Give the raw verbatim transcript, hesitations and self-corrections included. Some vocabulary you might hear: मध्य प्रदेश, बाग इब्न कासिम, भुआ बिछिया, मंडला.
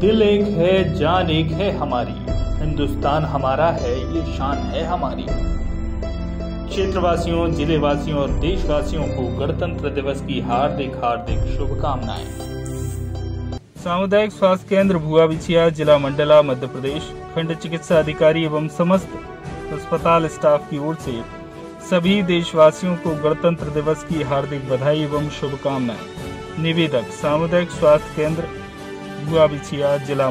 दिल एक है जान एक है हमारी, हिंदुस्तान हमारा है ये शान है हमारी। क्षेत्रवासियों, जिले वासियों और देशवासियों को गणतंत्र दिवस की हार्दिक हार्दिक शुभकामनाएं। सामुदायिक स्वास्थ्य केंद्र भुआ बिछिया, जिला मंडला, मध्य प्रदेश, खंड चिकित्सा अधिकारी एवं समस्त अस्पताल स्टाफ की ओर से सभी देशवासियों को गणतंत्र दिवस की हार्दिक बधाई एवं शुभकामनाएं। निवेदक सामुदायिक स्वास्थ्य केंद्र भुआ बिछिया, जिला।